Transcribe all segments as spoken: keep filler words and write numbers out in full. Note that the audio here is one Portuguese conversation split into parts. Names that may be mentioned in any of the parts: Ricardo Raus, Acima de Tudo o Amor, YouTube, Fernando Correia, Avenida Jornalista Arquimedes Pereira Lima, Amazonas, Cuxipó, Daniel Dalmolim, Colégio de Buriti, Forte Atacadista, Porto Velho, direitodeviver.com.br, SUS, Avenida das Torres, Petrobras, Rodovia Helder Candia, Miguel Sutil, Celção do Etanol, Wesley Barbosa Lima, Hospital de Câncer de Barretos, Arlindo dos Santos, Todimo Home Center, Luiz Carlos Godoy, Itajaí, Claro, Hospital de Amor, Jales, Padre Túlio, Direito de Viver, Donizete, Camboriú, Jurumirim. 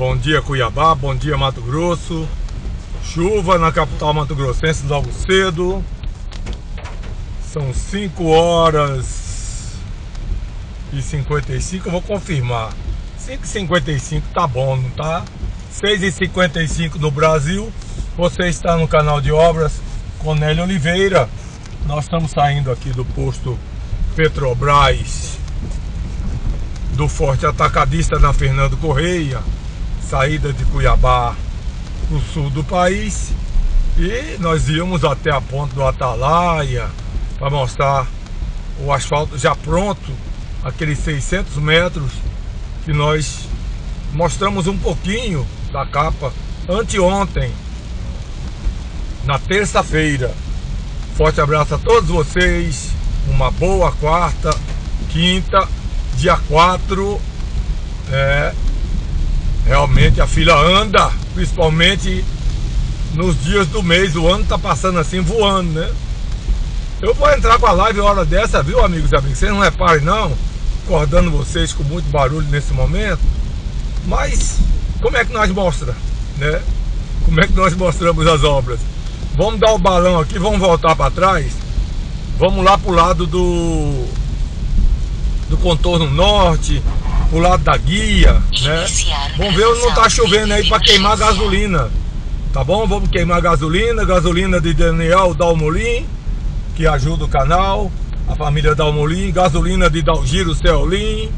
Bom dia, Cuiabá, bom dia, Mato Grosso. Chuva na capital mato-grossense logo cedo. São cinco horas e cinquenta e cinco, eu vou confirmar. cinco e cinquenta e cinco tá bom, não tá? seis e cinquenta e cinco no Brasil. Você está no canal de obras com Nélio Oliveira. Nós estamos saindo aqui do posto Petrobras do Forte Atacadista na Fernando Correia, saída de Cuiabá para o sul do país, e nós íamos até a ponte do Atalaia para mostrar o asfalto já pronto, aqueles seiscentos metros que nós mostramos um pouquinho da capa anteontem, na terça-feira. Forte abraço a todos vocês, uma boa quarta, quinta, dia quatro. É, realmente a fila anda, principalmente nos dias do mês, o ano tá passando assim, voando, né? Eu vou entrar com a live hora dessa, viu, amigos e amigos? Vocês não reparem não, acordando vocês com muito barulho nesse momento, mas como é que nós mostra, né? Como é que nós mostramos as obras? Vamos dar o balão aqui, vamos voltar para trás, vamos lá pro lado do do contorno norte, pro lado da guia, né? Vamos ver onde não tá chovendo aí para queimar gasolina, tá bom? Vamos queimar gasolina, gasolina de Daniel Dalmolim, que ajuda o canal, a família Dalmolim, gasolina de Dalgiro Céolim,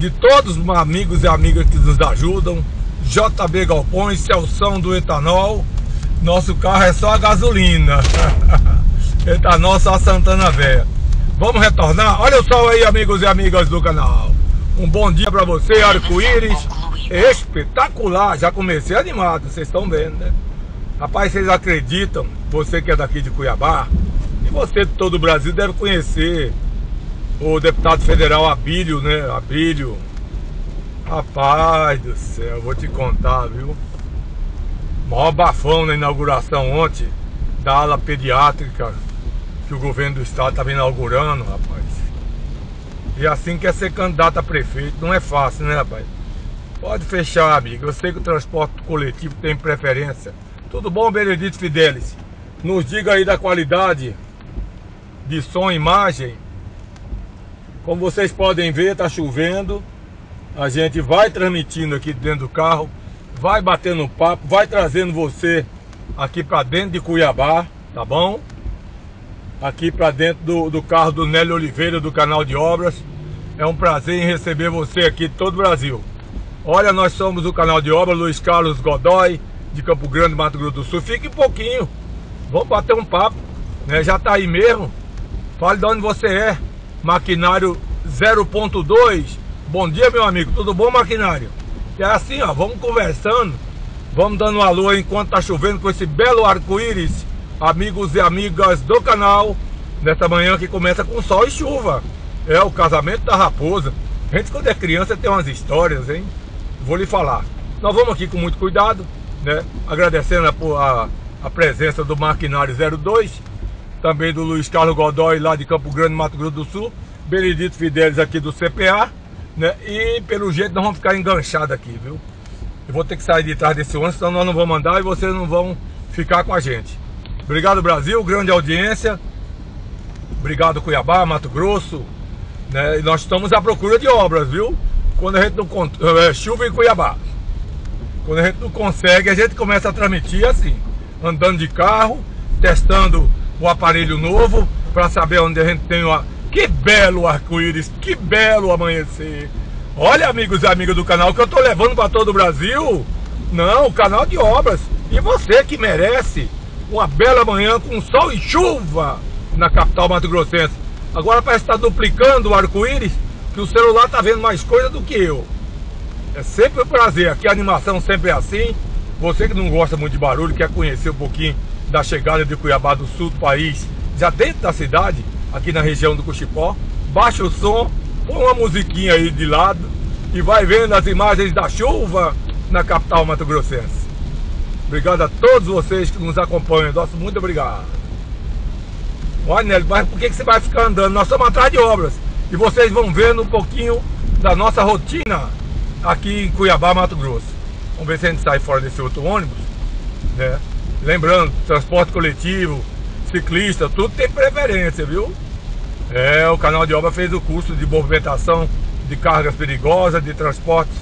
de todos os amigos e amigas que nos ajudam, J B Galpões, Celção do Etanol. Nosso carro é só a gasolina. Etanol só a Santana Véia. Vamos retornar. Olha o sol aí, amigos e amigas do canal. Um bom dia para você, arco-íris espetacular. Já comecei animado, vocês estão vendo, né? Rapaz, vocês acreditam? Você que é daqui de Cuiabá, e você de todo o Brasil deve conhecer o deputado federal Abílio, né? Abílio. Rapaz do céu, vou te contar, viu? Maior bafão na inauguração ontem da ala pediátrica que o governo do estado estava inaugurando, rapaz. E assim que é ser candidato a prefeito, não é fácil, né, rapaz? Pode fechar, amigo. Eu sei que o transporte coletivo tem preferência. Tudo bom, Benedito Fidelis? Nos diga aí da qualidade de som e imagem. Como vocês podem ver, tá chovendo. A gente vai transmitindo aqui dentro do carro, vai batendo papo, vai trazendo você aqui para dentro de Cuiabá, tá bom? Aqui para dentro do, do carro do Nélio Oliveira, do canal de obras. É um prazer em receber você aqui de todo o Brasil. Olha, nós somos o canal de obras Luiz Carlos Godoy, de Campo Grande, Mato Grosso do Sul. Fique um pouquinho, vamos bater um papo, né? Já tá aí mesmo. Fale de onde você é. Maquinário zero ponto dois. Bom dia, meu amigo, tudo bom, Maquinário? É assim, ó, vamos conversando, vamos dando um alô enquanto tá chovendo com esse belo arco-íris, amigos e amigas do canal, nessa manhã que começa com sol e chuva. É o casamento da raposa. A gente, quando é criança, tem umas histórias, hein? Vou lhe falar. Nós vamos aqui com muito cuidado, né? Agradecendo a, a, a presença do Maquinário zero dois, também do Luiz Carlos Godoy, lá de Campo Grande, Mato Grosso do Sul, Benedito Fidelis aqui do C P A. Né? E pelo jeito nós vamos ficar enganchados aqui, viu? Eu vou ter que sair de trás desse ônibus, senão nós não vamos andar e vocês não vão ficar com a gente. Obrigado, Brasil, grande audiência. Obrigado, Cuiabá, Mato Grosso, né? E nós estamos à procura de obras, viu? Quando a gente não con... é, chuva em Cuiabá, quando a gente não consegue, a gente começa a transmitir assim, andando de carro, testando o aparelho novo para saber onde a gente tem uma... Que belo arco-íris, que belo amanhecer. Olha, amigos e amigas do canal, que eu tô levando para todo o Brasil. Não, o canal de obras. E você que merece uma bela manhã com sol e chuva na capital mato-grossense. Agora parece que tá duplicando o arco-íris, que o celular tá vendo mais coisa do que eu. É sempre um prazer, aqui a animação sempre é assim. Você que não gosta muito de barulho, quer conhecer um pouquinho da chegada de Cuiabá do sul do país, já dentro da cidade, aqui na região do Cuxipó, baixa o som, põe uma musiquinha aí de lado e vai vendo as imagens da chuva na capital mato-grossense. Obrigado a todos vocês que nos acompanham, nosso muito obrigado. Olha, Nélio, mas por que que você vai ficar andando? Nós estamos atrás de obras e vocês vão vendo um pouquinho da nossa rotina aqui em Cuiabá, Mato Grosso. Vamos ver se a gente sai fora desse outro ônibus, né? Lembrando, transporte coletivo, ciclista, tudo tem preferência, viu? É, o canal de obra fez o curso de movimentação de cargas perigosas, de transportes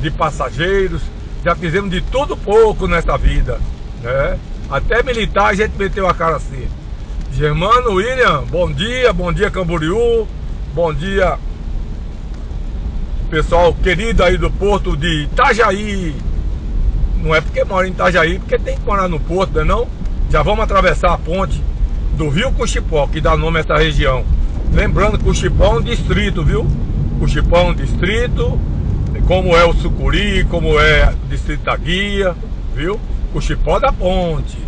de passageiros. Já fizemos de tudo pouco nessa vida, né? Até militar a gente meteu a cara assim. Germano, William, bom dia, bom dia Camboriú, bom dia pessoal querido aí do porto de Itajaí. Não é porque mora em Itajaí, porque tem que morar no porto, não é não? Já vamos atravessar a ponte do rio Cuxipó, que dá nome a essa região. Lembrando que Cuxipó é um distrito, viu? Cuxipó é um distrito, como é o Sucuri, como é o distrito da Guia, viu? Cuxipó da Ponte.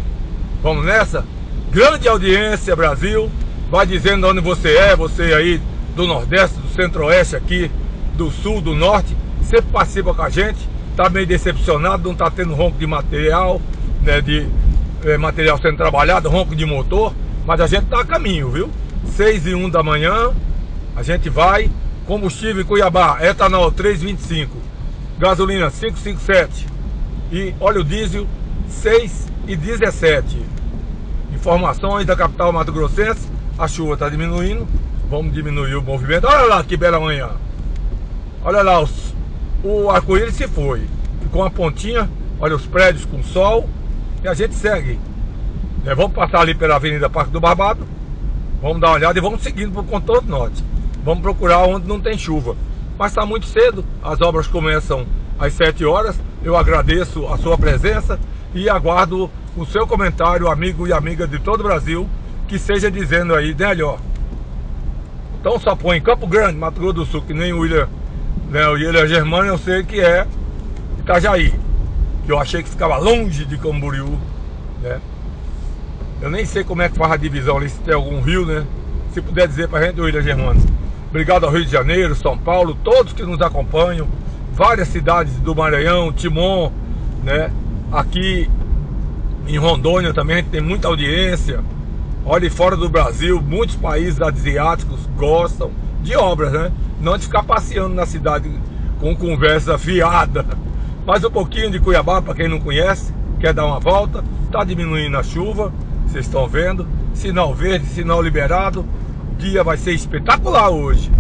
Vamos nessa? Grande audiência, Brasil. Vai dizendo onde você é, você aí do Nordeste, do Centro-Oeste aqui, do Sul, do Norte. Sempre participa com a gente. Tá meio decepcionado, não tá tendo ronco de material, né? De é, material sendo trabalhado, ronco de motor. Mas a gente tá a caminho, viu? seis e um da manhã, a gente vai. Combustível em Cuiabá, etanol três vírgula vinte e cinco, gasolina cinco vírgula cinquenta e sete e óleo diesel seis vírgula dezessete. Informações da capital mato-grossense. A chuva está diminuindo, vamos diminuir o movimento. Olha lá que bela manhã. Olha lá, os, o arco-íris se foi, ficou uma pontinha. Olha os prédios com sol. E a gente segue, é, vamos passar ali pela Avenida Parque do Barbado. Vamos dar uma olhada e vamos seguindo para o contorno norte. Vamos procurar onde não tem chuva. Mas está muito cedo, as obras começam às sete horas. Eu agradeço a sua presença e aguardo o seu comentário, amigo e amiga de todo o Brasil, que seja dizendo aí, melhor. Então só põe Campo Grande, Mato Grosso do Sul, que nem o William, né, o William Germano, eu sei que é Itajaí, que eu achei que ficava longe de Camboriú, né? Eu nem sei como é que faz a divisão ali, se tem algum rio, né? Se puder dizer pra gente, o William Germano. Obrigado ao Rio de Janeiro, São Paulo, todos que nos acompanham, várias cidades do Maranhão, Timon, né? Aqui em Rondônia também a gente tem muita audiência. Olha, e fora do Brasil, muitos países asiáticos gostam de obras, né? Não de ficar passeando na cidade com conversa fiada. Mas um pouquinho de Cuiabá, para quem não conhece, quer dar uma volta. Está diminuindo a chuva, vocês estão vendo. Sinal verde, sinal liberado. Dia vai ser espetacular hoje,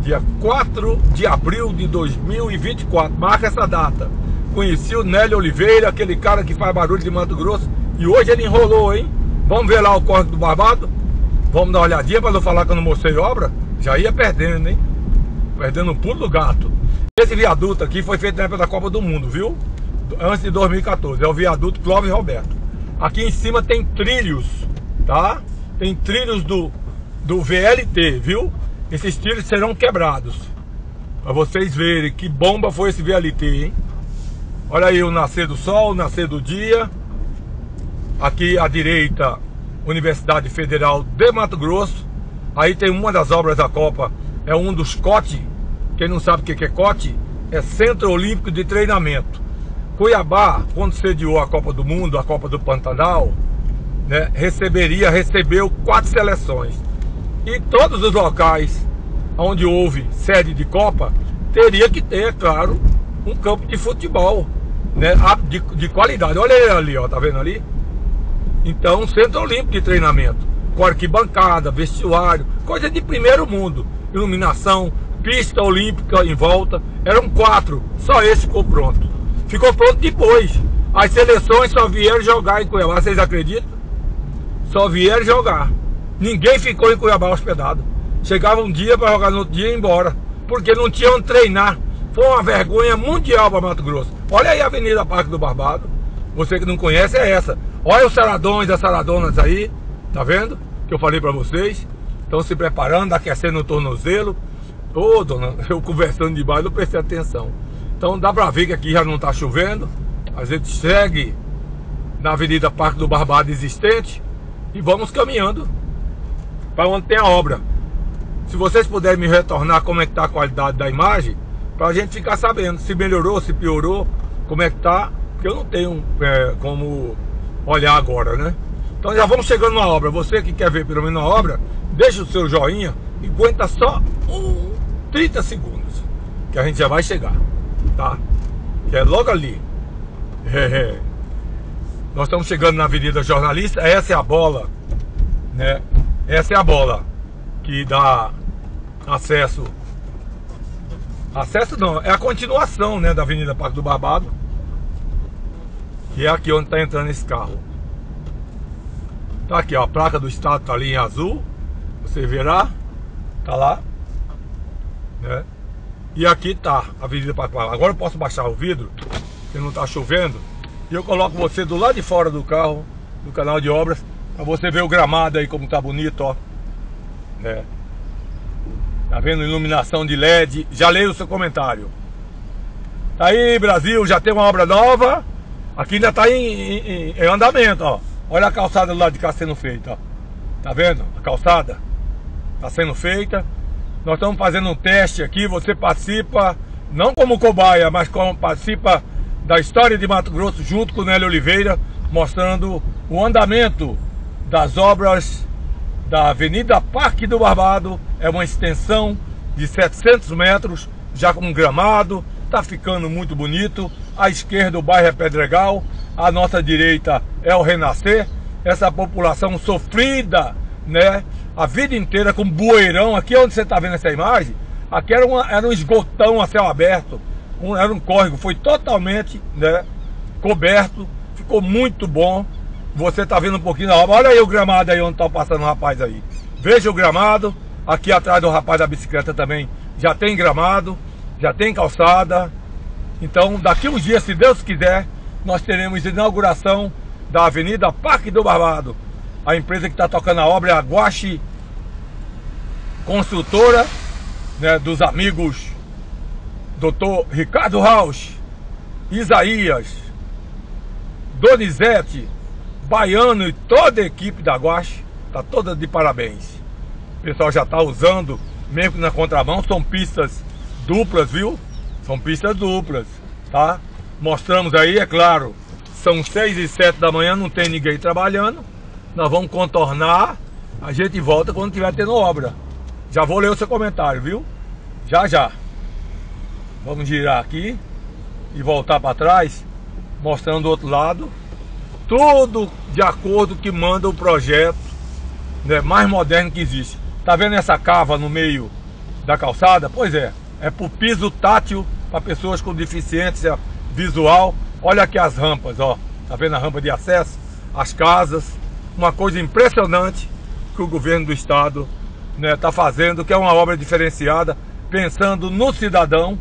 dia quatro de abril de dois mil e vinte e quatro, marca essa data. Conheci o Nélio Oliveira, aquele cara que faz barulho de Mato Grosso, e hoje ele enrolou, hein? Vamos ver lá o Córrego do Barbado, vamos dar uma olhadinha para não falar que eu não mostrei obra. Já ia perdendo, hein? Perdendo o pulo do gato. Esse viaduto aqui foi feito na época da Copa do Mundo, viu? Antes de dois mil e quatorze, é o viaduto Clóvis Roberto. Aqui em cima tem trilhos, tá? Tem trilhos do do V L T, viu? Esses trilhos serão quebrados, para vocês verem que bomba foi esse V L T, hein? Olha aí o nascer do sol, o nascer do dia. Aqui à direita, Universidade Federal de Mato Grosso. Aí tem uma das obras da Copa, é um dos C O T. Quem não sabe o que é C O T, é Centro Olímpico de Treinamento. Cuiabá, quando sediou a Copa do Mundo, a Copa do Pantanal, né, receberia, recebeu quatro seleções. E todos os locais onde houve sede de Copa, teria que ter, é claro, um campo de futebol, né, de, de qualidade. Olha ele ali, ó, tá vendo ali? Então, Centro Olímpico de Treinamento, com arquibancada, vestuário, coisa de primeiro mundo. Iluminação, pista olímpica em volta. Eram quatro, só esse ficou pronto. Ficou pronto depois. As seleções só vieram jogar em Cuiabá, vocês acreditam? Só vieram jogar. Ninguém ficou em Cuiabá hospedado. Chegava um dia para jogar no outro dia e ir embora, porque não tinham treinar. Foi uma vergonha mundial para Mato Grosso. Olha aí a Avenida Parque do Barbado. Você que não conhece é essa. Olha os saradões das saradonas aí. Tá vendo? Que eu falei para vocês. Estão se preparando, aquecendo o tornozelo. Ô, oh, dona, eu conversando de baixo, eu prestei atenção. Então dá para ver que aqui já não está chovendo. A gente segue na Avenida Parque do Barbado existente e vamos caminhando para onde tem a obra. Se vocês puderem me retornar como é que está a qualidade da imagem, para a gente ficar sabendo se melhorou, se piorou, como é que está, porque eu não tenho é, como olhar agora, né? Então já vamos chegando na obra. Você que quer ver pelo menos a obra, deixa o seu joinha e aguenta só um, trinta segundos, que a gente já vai chegar, tá? Que é logo ali. É. Nós estamos chegando na Avenida Jornalista. Essa é a bola, né? Essa é a bola que dá acesso. Acesso não, é a continuação, né, da Avenida Parque do Barbado. Que é aqui onde está entrando esse carro. Tá aqui, ó, a placa do estado tá ali em azul. Você verá, tá lá, né? E aqui tá a Avenida Parque do Barbado. Agora eu posso baixar o vidro, porque não tá chovendo. E eu coloco você do lado de fora do carro, do canal de obras, pra você ver o gramado aí como tá bonito, ó, né? Tá vendo? Iluminação de L E D. Já leio o seu comentário. Tá aí, Brasil, já tem uma obra nova. Aqui ainda tá em, em, em andamento, ó. Olha a calçada do lado de cá sendo feita, ó. Tá vendo? A calçada tá sendo feita. Nós estamos fazendo um teste aqui. Você participa, não como cobaia, mas como participa da história de Mato Grosso junto com o Nélio Oliveira, mostrando o andamento das obras da Avenida Parque do Barbado. É uma extensão de setecentos metros, já com gramado, tá ficando muito bonito. À esquerda o bairro é Pedregal, à nossa direita é o Renascer. Essa população sofrida, né, a vida inteira com bueirão. Aqui onde você tá vendo essa imagem, aqui era, uma, era um esgotão a céu aberto, um, era um córrego, foi totalmente, né, coberto, ficou muito bom. Você tá vendo um pouquinho da obra. Olha aí o gramado aí onde tá passando o rapaz aí. Veja o gramado. Aqui atrás do rapaz da bicicleta também já tem gramado, já tem calçada. Então daqui uns dias, se Deus quiser, nós teremos inauguração da Avenida Parque do Barbado. A empresa que está tocando a obra é a Guache Construtora, né, dos amigos doutor Ricardo Raus, Isaías, Donizete, Baiano e toda a equipe da Guache. Está toda de parabéns. O pessoal já está usando, mesmo na contramão. São pistas duplas, viu? São pistas duplas, tá? Mostramos aí, é claro. São seis e sete da manhã, não tem ninguém trabalhando. Nós vamos contornar. A gente volta quando tiver tendo obra. Já vou ler o seu comentário, viu? Já, já. Vamos girar aqui e voltar para trás, mostrando o outro lado. Tudo de acordo que manda o projeto, né, mais moderno que existe. Tá vendo essa cava no meio da calçada? Pois é, é pro piso tátil, para pessoas com deficiência visual. Olha aqui as rampas, ó. Tá vendo a rampa de acesso? As casas. Uma coisa impressionante que o governo do estado, né, tá fazendo, que é uma obra diferenciada, pensando no cidadão.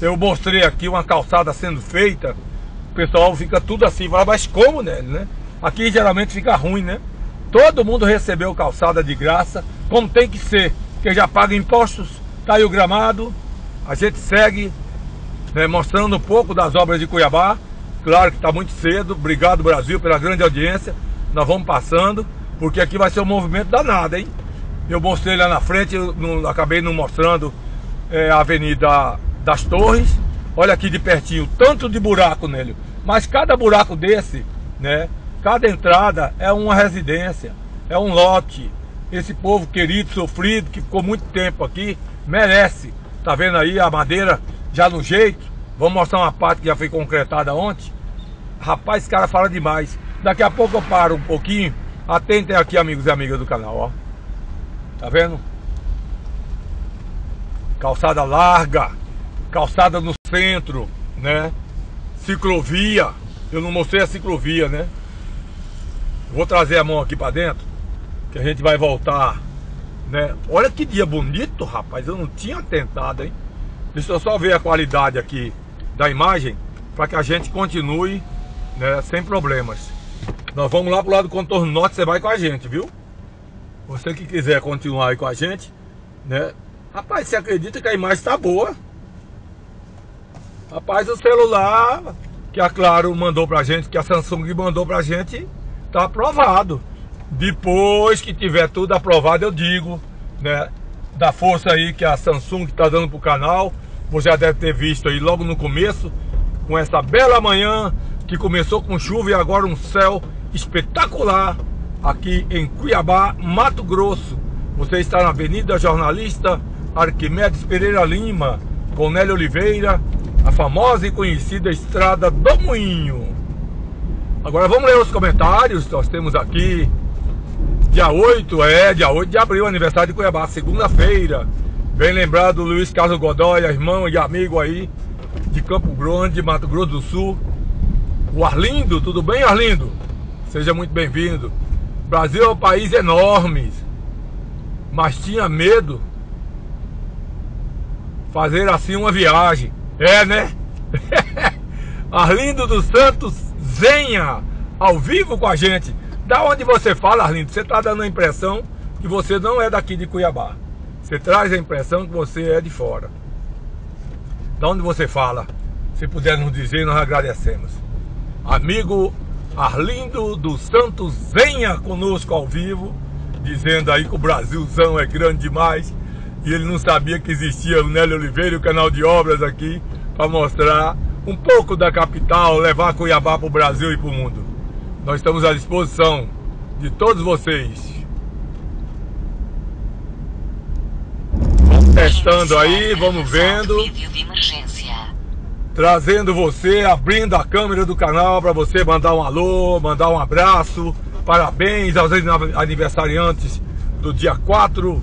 Eu mostrei aqui uma calçada sendo feita. O pessoal fica tudo assim, fala, mas como, né, né? Aqui geralmente fica ruim, né? Todo mundo recebeu calçada de graça, como tem que ser, porque já paga impostos. Tá aí o gramado. A gente segue, né, mostrando um pouco das obras de Cuiabá. Claro que está muito cedo. Obrigado, Brasil, pela grande audiência. Nós vamos passando, porque aqui vai ser um movimento danado, hein? Eu mostrei lá na frente, eu não, acabei não mostrando é, a Avenida das Torres. Olha aqui de pertinho, tanto de buraco nele. Mas cada buraco desse, né, cada entrada é uma residência, é um lote. Esse povo querido, sofrido, que ficou muito tempo aqui, merece. Tá vendo aí a madeira já no jeito? Vamos mostrar uma parte que já foi concretada ontem. Rapaz, esse cara fala demais. Daqui a pouco eu paro um pouquinho. Atentem aqui, amigos e amigas do canal, ó. Tá vendo? Calçada larga, calçada no centro, né? Ciclovia. Eu não mostrei a ciclovia, né? Vou trazer a mão aqui pra dentro, que a gente vai voltar, né? Olha que dia bonito, rapaz. Eu não tinha atentado, hein? Deixa eu só ver a qualidade aqui da imagem, para que a gente continue, né, sem problemas. Nós vamos lá pro lado do contorno norte. Você vai com a gente, viu? Você que quiser continuar aí com a gente, né? Rapaz, você acredita que a imagem tá boa? Rapaz, o celular que a Claro mandou pra gente, que a Samsung mandou pra gente, tá aprovado. Depois que tiver tudo aprovado, eu digo, né, da força aí que a Samsung tá dando pro canal. Você já deve ter visto aí logo no começo, com essa bela manhã que começou com chuva e agora um céu espetacular aqui em Cuiabá, Mato Grosso. Você está na Avenida Jornalista Arquimedes Pereira Lima, com Nélio Oliveira, a famosa e conhecida Estrada do Moinho. Agora vamos ler os comentários. Nós temos aqui Dia oito, é, dia oito de abril, aniversário de Cuiabá, segunda-feira. Bem lembrado, Luiz Carlos Godoy, irmão e amigo aí de Campo Grande, Mato Grosso do Sul. O Arlindo, tudo bem, Arlindo? Seja muito bem-vindo. Brasil é um país enorme, mas tinha medo fazer assim uma viagem. É, né? Arlindo dos Santos, zenha, ao vivo com a gente. Da onde você fala, Arlindo, você está dando a impressão que você não é daqui de Cuiabá. Você traz a impressão que você é de fora. Da onde você fala, se puder nos dizer, nós agradecemos. Amigo Arlindo dos Santos, venha conosco ao vivo, dizendo aí que o Brasilzão é grande demais. E ele não sabia que existia o Nélio Oliveira e o canal de obras aqui para mostrar um pouco da capital, levar Cuiabá para o Brasil e para o mundo. Nós estamos à disposição de todos vocês. Vamos testando aí, vamos vendo. Trazendo você, abrindo a câmera do canal para você mandar um alô, mandar um abraço. Parabéns aos aniversariantes do dia quatro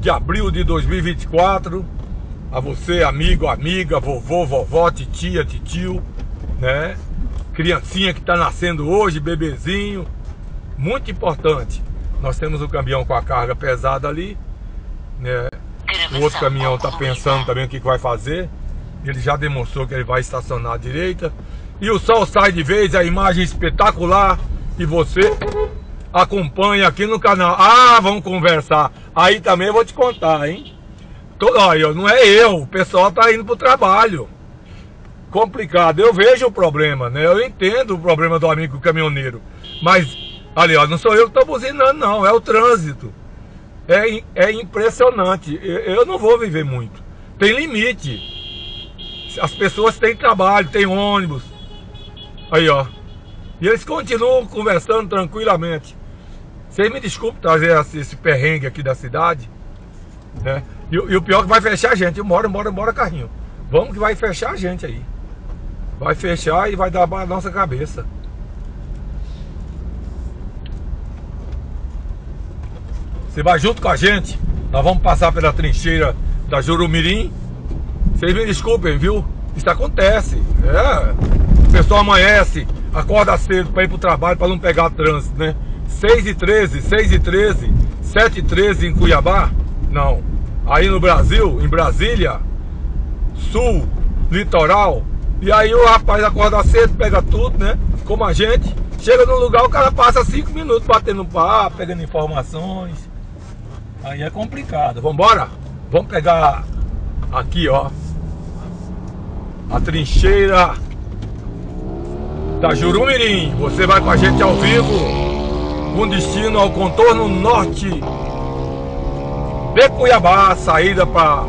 de abril de dois mil e vinte e quatro. A você, amigo, amiga, vovô, vovó, titia, titio, né? Criancinha que está nascendo hoje, bebezinho, muito importante. Nós temos um caminhão com a carga pesada ali, né? O outro caminhão está pensando também o que, que vai fazer. Ele já demonstrou que ele vai estacionar à direita. E o sol sai de vez, a imagem espetacular. E você acompanha aqui no canal. Ah, vamos conversar. Aí também eu vou te contar, hein? Tô, olha, não é eu, o pessoal está indo para o trabalho. Complicado, eu vejo o problema, né? Eu entendo o problema do amigo caminhoneiro. Mas, ali, ó, não sou eu que estou buzinando, não. É o trânsito. É, é impressionante. Eu não vou viver muito. Tem limite. As pessoas têm trabalho, têm ônibus. Aí, ó. E eles continuam conversando tranquilamente. Vocês me desculpem trazer esse perrengue aqui da cidade, né? E, e o pior é que vai fechar a gente. Bora, bora, bora, carrinho. Vamos que vai fechar a gente aí. Vai fechar e vai dar a nossa cabeça. Você vai junto com a gente. Nós vamos passar pela trincheira da Jurumirim. Vocês me desculpem, viu? Isso acontece. É. O pessoal amanhece, acorda cedo para ir para o trabalho, para não pegar trânsito, né? seis e treze, seis e treze, sete e treze em Cuiabá? Não. Aí no Brasil, em Brasília, Sul, Litoral. E aí o rapaz acorda cedo, pega tudo, né? Como a gente. Chega num lugar, o cara passa cinco minutos batendo papo, pegando informações. Aí é complicado. Vambora? Vamos pegar aqui, ó, a trincheira da Jurumirim. Você vai com a gente ao vivo, com destino ao contorno norte de Cuiabá. Saída para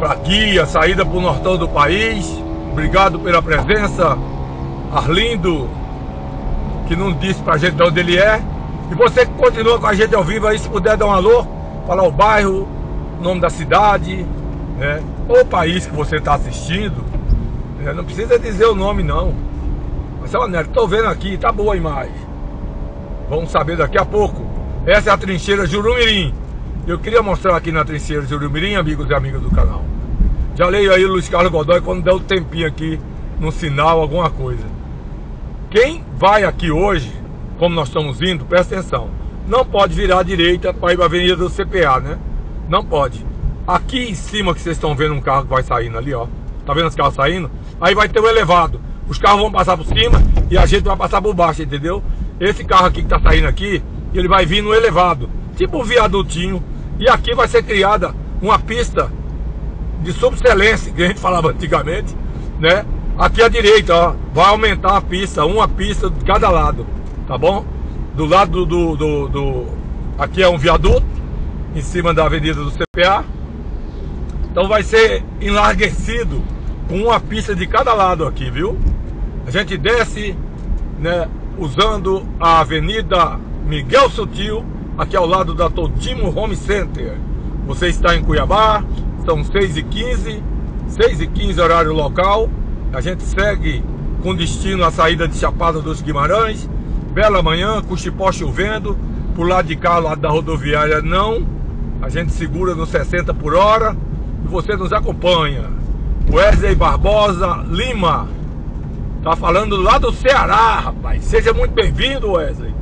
para Guia, saída para o nortão do país. Obrigado pela presença, Arlindo, que não disse pra gente de onde ele é. E você que continua com a gente ao vivo aí, se puder dar um alô, falar o bairro, o nome da cidade, né? Ou o país que você está assistindo, né? Não precisa dizer o nome, não. Mas olha, Nélio, tô vendo aqui, tá boa a imagem. Vamos saber daqui a pouco. Essa é a trincheira Jurumirim. Eu queria mostrar aqui na trincheira Jurumirim, amigos e amigas do canal. Já leio aí o Luiz Carlos Godoy quando der o tempinho aqui no sinal, alguma coisa. Quem vai aqui hoje, como nós estamos indo, presta atenção, não pode virar à direita para ir para a avenida do C P A, né? Não pode. Aqui em cima que vocês estão vendo um carro que vai saindo ali, ó. Tá vendo os carros saindo? Aí vai ter um elevado. Os carros vão passar por cima e a gente vai passar por baixo, entendeu? Esse carro aqui que tá saindo aqui, ele vai vir no elevado, tipo um viadutinho. E aqui vai ser criada uma pista de subcelência, que a gente falava antigamente, né? Aqui à direita, ó, vai aumentar a pista, uma pista de cada lado, tá bom? Do lado do... do, do... aqui é um viaduto, em cima da avenida do C P A. Então vai ser enlarguecido com uma pista de cada lado aqui, viu? A gente desce, né, usando a avenida Miguel Sutil, aqui ao lado da Todimo Home Center. Você está em Cuiabá. São seis e quinze, seis e quinze horário local. A gente segue com destino à saída de Chapada dos Guimarães. Bela manhã, Cuxipó chovendo. Por lado de cá, lado da rodoviária, não. A gente segura nos sessenta por hora. E você nos acompanha. Wesley Barbosa Lima. Tá falando lá do Ceará, rapaz. Seja muito bem-vindo, Wesley.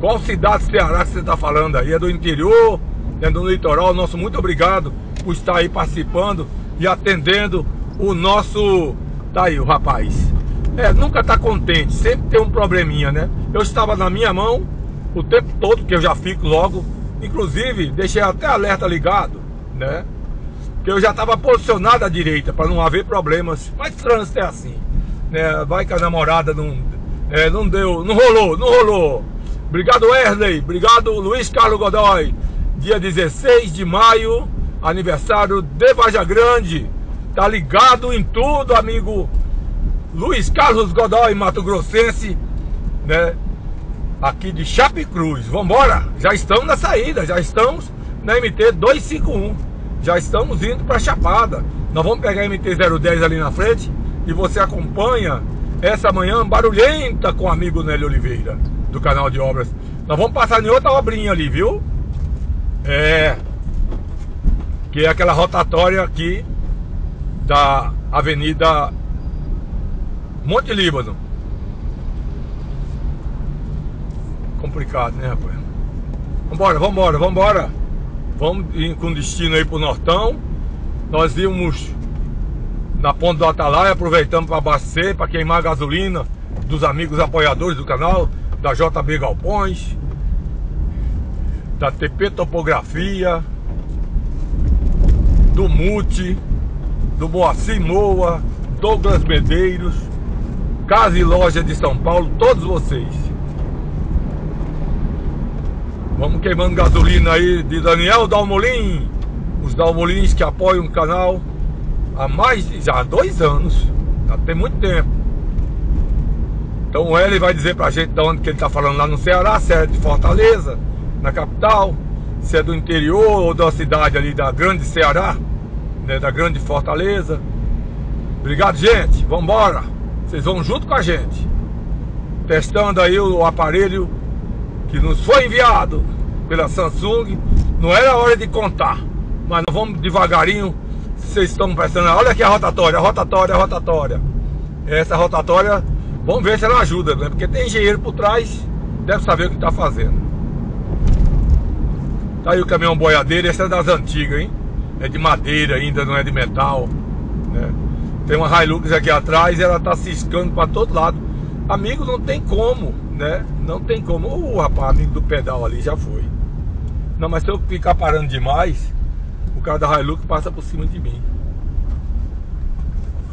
Qual cidade do Ceará que você tá falando aí? É do interior? É do litoral? Nosso muito obrigado por estar aí participando e atendendo o nosso... Tá aí o rapaz. É, nunca tá contente. Sempre tem um probleminha, né? Eu estava na minha mão o tempo todo, que eu já fico logo. Inclusive, deixei até alerta ligado, né? Que eu já estava posicionado à direita, para não haver problemas. Mas trânsito é assim. É, vai que a namorada não, é, não deu, não rolou, não rolou. Obrigado, Wesley. Obrigado, Luiz Carlos Godoy. Dia dezesseis de maio, aniversário de Varja Grande. Tá ligado em tudo, amigo Luiz Carlos Godoy, Mato Grossense, né? Aqui de Chape Cruz. Vambora, já estamos na saída, já estamos na M T dois cinco um. Já estamos indo para Chapada. Nós vamos pegar a M T zero dez ali na frente. E você acompanha essa manhã barulhenta com o amigo Nélio Oliveira, do canal de obras. Nós vamos passar em outra obrinha ali, viu? É. Que é aquela rotatória aqui da Avenida Monte Líbano. Complicado, né, rapaz? Vambora, vambora, vambora. Vamos ir com destino aí pro Nortão. Nós íamos na ponte do Atalaia, aproveitamos para abastecer, para queimar a gasolina dos amigos apoiadores do canal, da J B Galpões, da T P Topografia, do Mute, do Moacir Moa, Douglas Medeiros, Casa e Loja de São Paulo, todos vocês. Vamos queimando gasolina aí de Daniel Dalmolim, os Dalmolins que apoiam o canal há mais de, já há dois anos, já tem muito tempo. Então o Eli vai dizer pra gente de onde que ele tá falando lá no Ceará, se é de Fortaleza, na capital, se é do interior ou da cidade ali da grande Ceará, né, da grande Fortaleza. Obrigado, gente, vambora. Vocês vão junto com a gente, testando aí o aparelho que nos foi enviado pela Samsung. Não era hora de contar, mas nós vamos devagarinho. Vocês estão prestando, olha aqui a rotatória, a rotatória, a rotatória. Essa rotatória, vamos ver se ela ajuda, né? Porque tem engenheiro por trás, deve saber o que está fazendo. Tá aí o caminhão boiadeiro, essa é das antigas, hein? É de madeira ainda, não é de metal, né? Tem uma Hilux aqui atrás, ela tá ciscando para todo lado. Amigo, não tem como, né? Não tem como. O rapaz, amigo do pedal ali, já foi. Não, mas se eu ficar parando demais, o cara da Hilux passa por cima de mim.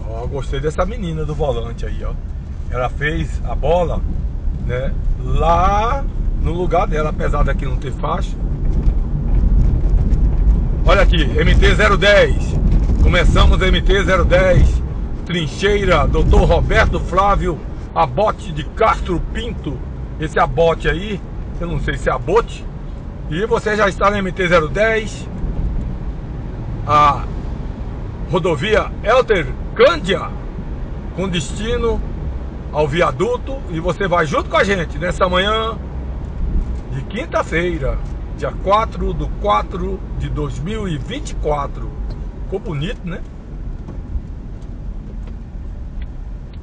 Ó, gostei dessa menina do volante aí, ó. Ela fez a bola, né, lá no lugar dela, apesar daqui não ter faixa. Olha aqui, M T zero dez. Começamos a M T zero dez. Trincheira, doutor Roberto Flávio Abote de Castro Pinto. Esse abote aí, eu não sei se é abote. E você já está na M T zero dez. A rodovia Helder Cândia, com destino ao viaduto. E você vai junto com a gente nessa manhã de quinta-feira, dia quatro de quatro de dois mil e vinte e quatro. Ficou bonito, né?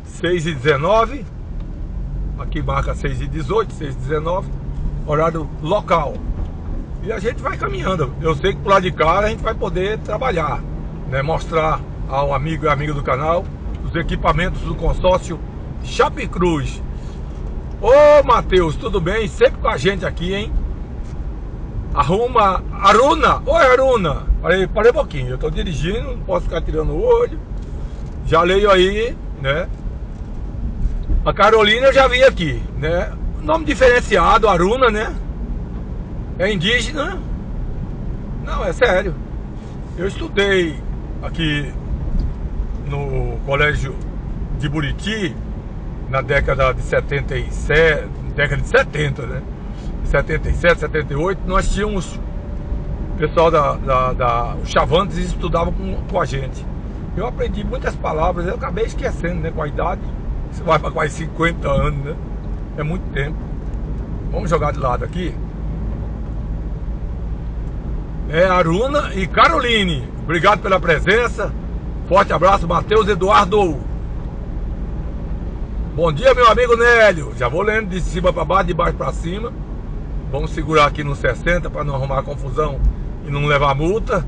seis e dezenove. Aqui marca seis e dezoito, seis e dezenove, horário local. E a gente vai caminhando. Eu sei que por lá de cá a gente vai poder trabalhar, né? Mostrar ao amigo e amiga do canal os equipamentos do consórcio Chape Cruz. Ô Matheus, tudo bem? Sempre com a gente aqui, hein? Arruma Aruna. Oi, Aruna. Parei, parei um pouquinho. Eu tô dirigindo, não posso ficar tirando o olho. Já leio aí, né? A Carolina eu já vi aqui, né? Nome diferenciado, Aruna, né? É indígena? Não, é sério. Eu estudei aqui no colégio de Buriti na década de setenta e sete, década de setenta, né? setenta e sete, setenta e oito, nós tínhamos pessoal da, da, da os Chavantes estudavam com, com a gente. Eu aprendi muitas palavras, eu acabei esquecendo, né, com a idade. Isso vai para quase cinquenta anos, né? É muito tempo. Vamos jogar de lado aqui. É Aruna e Caroline. Obrigado pela presença. Forte abraço, Matheus Eduardo. Bom dia, meu amigo Nélio. Já vou lendo de cima para baixo, de baixo para cima. Vamos segurar aqui nos sessenta para não arrumar confusão e não levar multa.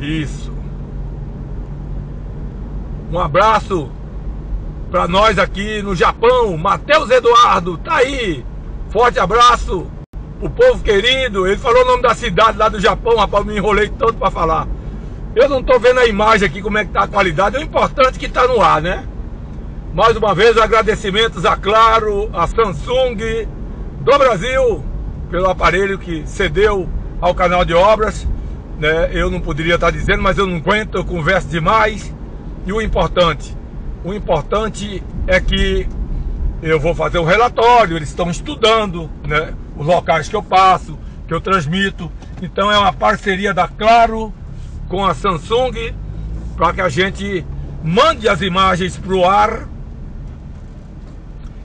Isso. Um abraço para nós aqui no Japão, Matheus Eduardo, tá aí. Forte abraço, o povo querido. Ele falou o nome da cidade lá do Japão, rapaz, eu me enrolei tanto para falar. Eu não tô vendo a imagem aqui, como é que tá a qualidade. O importante é que tá no ar, né? Mais uma vez, agradecimentos a Claro, a Samsung do Brasil, pelo aparelho que cedeu ao canal de obras. Né? Eu não poderia estar dizendo, mas eu não aguento, eu converso demais. E o importante, o importante é que eu vou fazer o relatório, eles estão estudando, né, os locais que eu passo, que eu transmito. Então é uma parceria da Claro com a Samsung, para que a gente mande as imagens para o ar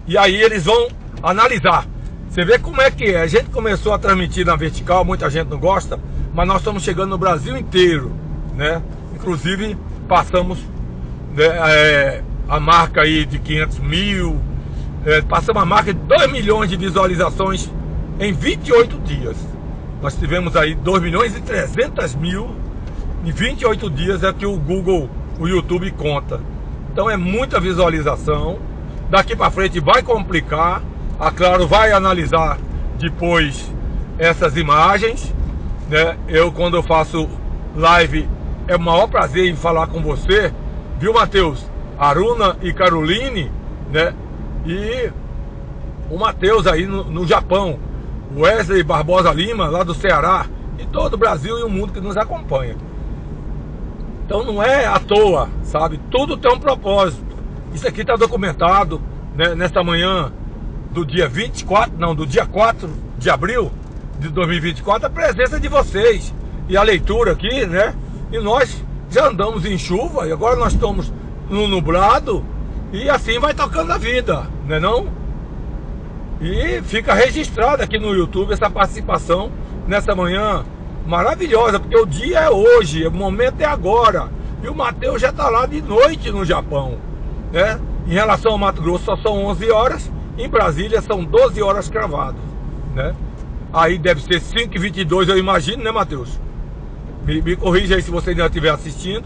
e aí eles vão analisar. Você vê como é que é. A gente começou a transmitir na vertical, muita gente não gosta, mas nós estamos chegando no Brasil inteiro, né? Inclusive passamos, né, é, a marca aí de quinhentos mil, é, passamos a marca de dois milhões de visualizações em vinte e oito dias. Nós tivemos aí dois milhões e trezentos mil em vinte e oito dias, é que o Google, o YouTube conta. Então é muita visualização. Daqui para frente vai complicar. A Claro vai analisar depois essas imagens, né? Eu, quando eu faço live, é o maior prazer em falar com você, viu, Matheus? Aruna e Caroline, né? E o Matheus aí no, no Japão, Wesley Barbosa Lima, lá do Ceará, e todo o Brasil e o mundo que nos acompanha. Então não é à toa, sabe? Tudo tem um propósito. Isso aqui está documentado, né? Nesta manhã do dia vinte e quatro, não, do dia quatro de abril de dois mil e vinte e quatro, a presença de vocês e a leitura aqui, né? E nós já andamos em chuva e agora nós estamos no nublado, e assim vai tocando a vida, né, não? E fica registrado aqui no YouTube essa participação nessa manhã maravilhosa, porque o dia é hoje, o momento é agora. E o Matheus já está lá de noite no Japão, né? Em relação ao Mato Grosso só são onze horas, em Brasília são doze horas cravadas, né? Aí deve ser cinco e vinte e dois, eu imagino, né, Matheus? Me, me corrija aí se você ainda estiver assistindo.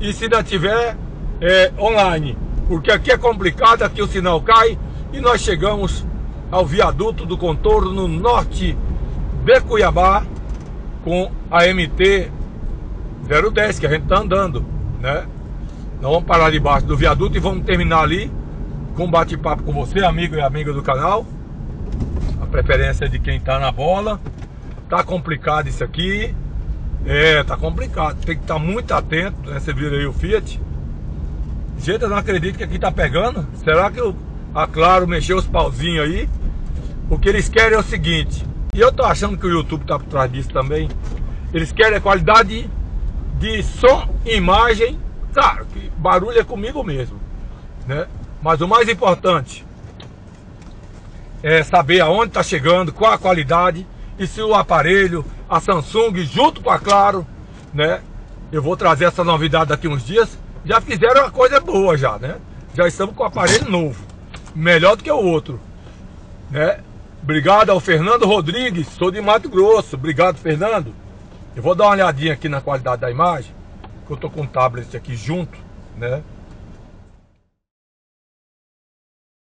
E se ainda estiver é, online. Porque aqui é complicado, aqui o sinal cai. E nós chegamos ao viaduto do contorno norte de Cuiabá com a M T zero dez, que a gente está andando, né? Nós vamos parar debaixo do viaduto e vamos terminar ali com um bate-papo com você, amigo e amiga do canal. A preferência é de quem está na bola. Tá complicado isso aqui. É, tá complicado, tem que estar muito atento, né? Você viu aí o Fiat. Gente, eu não acredito que aqui tá pegando. Será que eu, a Claro mexeu os pauzinhos aí? O que eles querem é o seguinte, e eu tô achando que o YouTube tá por trás disso também. Eles querem a qualidade de som e imagem. Claro, que barulho é comigo mesmo, né? Mas o mais importante é saber aonde tá chegando, qual a qualidade. E se o aparelho, a Samsung junto com a Claro, né? Eu vou trazer essa novidade daqui uns dias. Já fizeram uma coisa boa já, né? Já estamos com o aparelho novo, melhor do que o outro, né? Obrigado ao Fernando Rodrigues, sou de Mato Grosso. Obrigado, Fernando. Eu vou dar uma olhadinha aqui na qualidade da imagem, que eu tô com o tablet aqui junto, né?